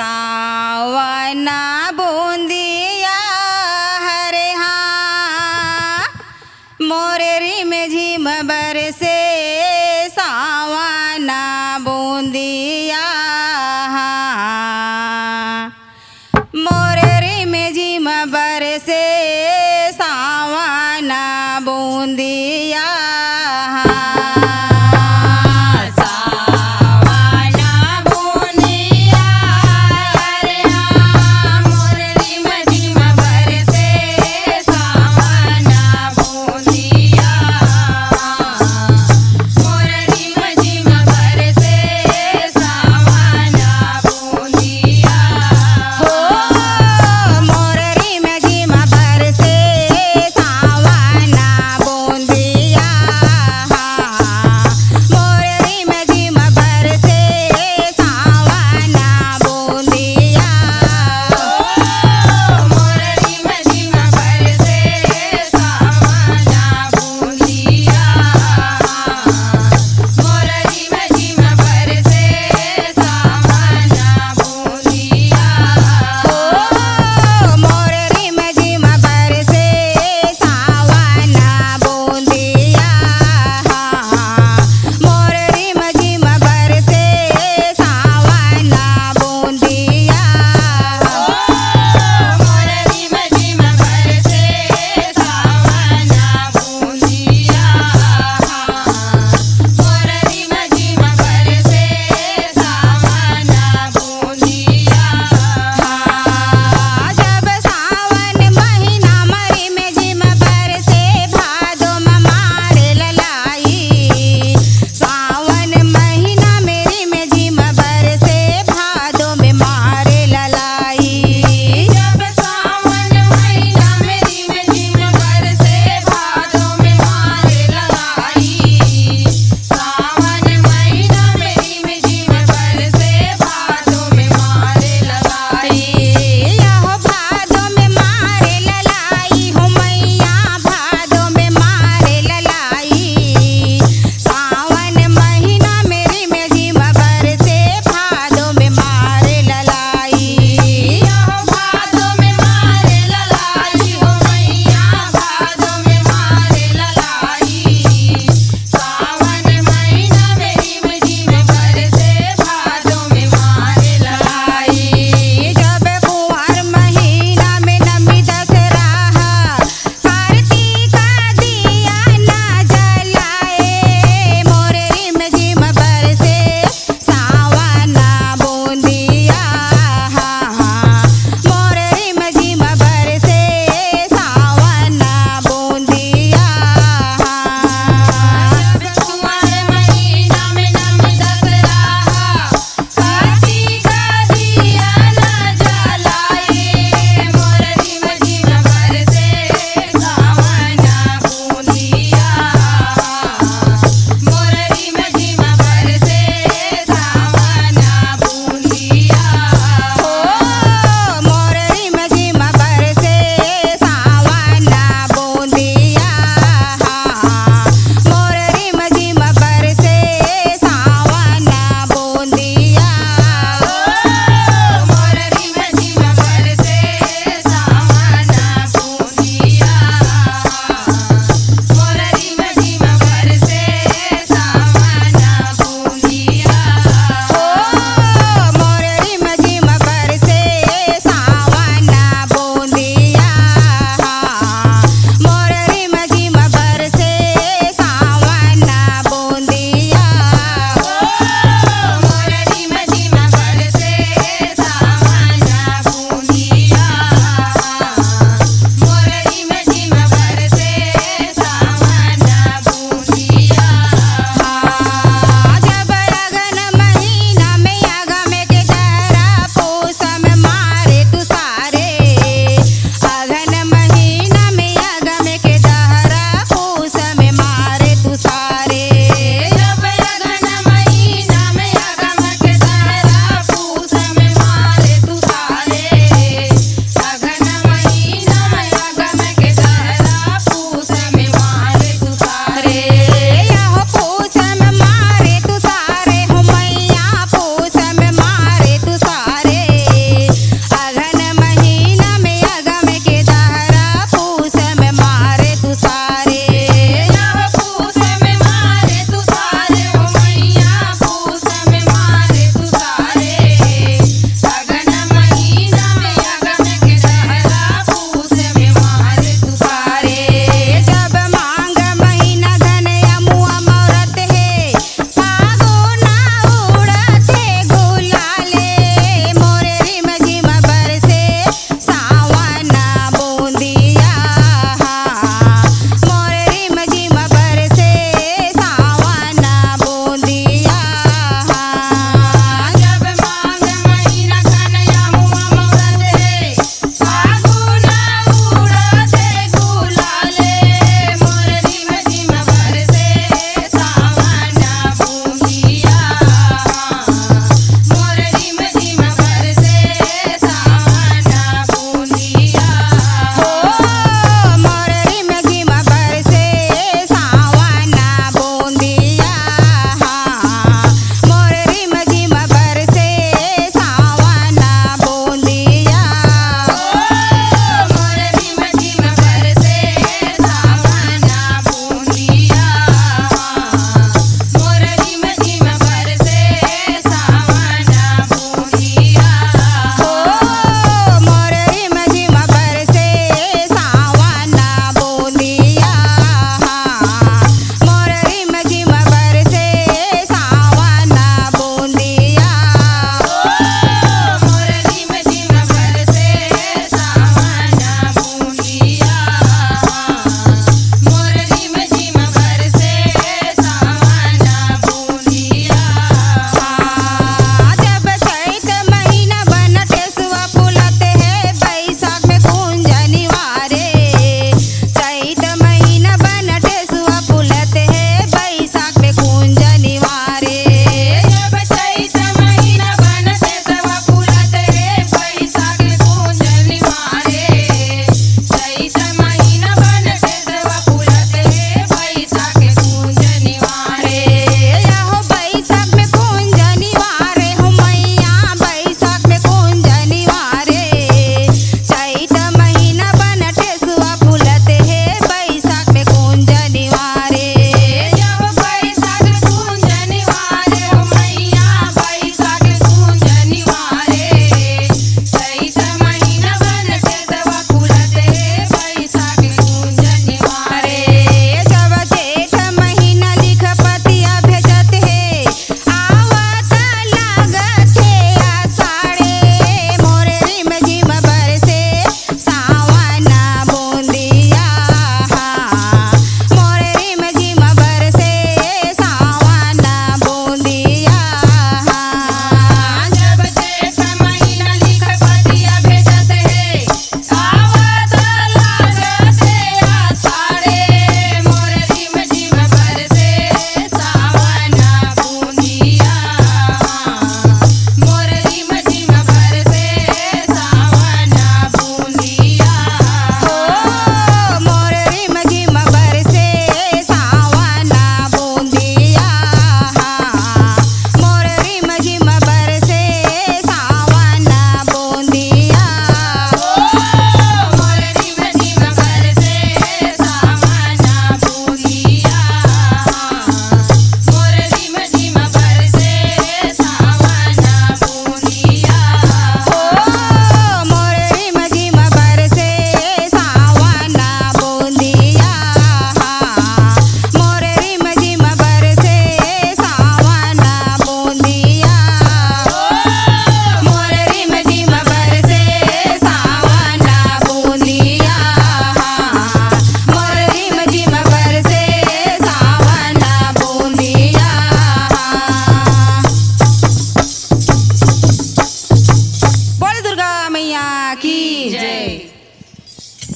सावना बूंदिया हरे हाँ मोरेरी में झिम बरसे सावना बूंदिया।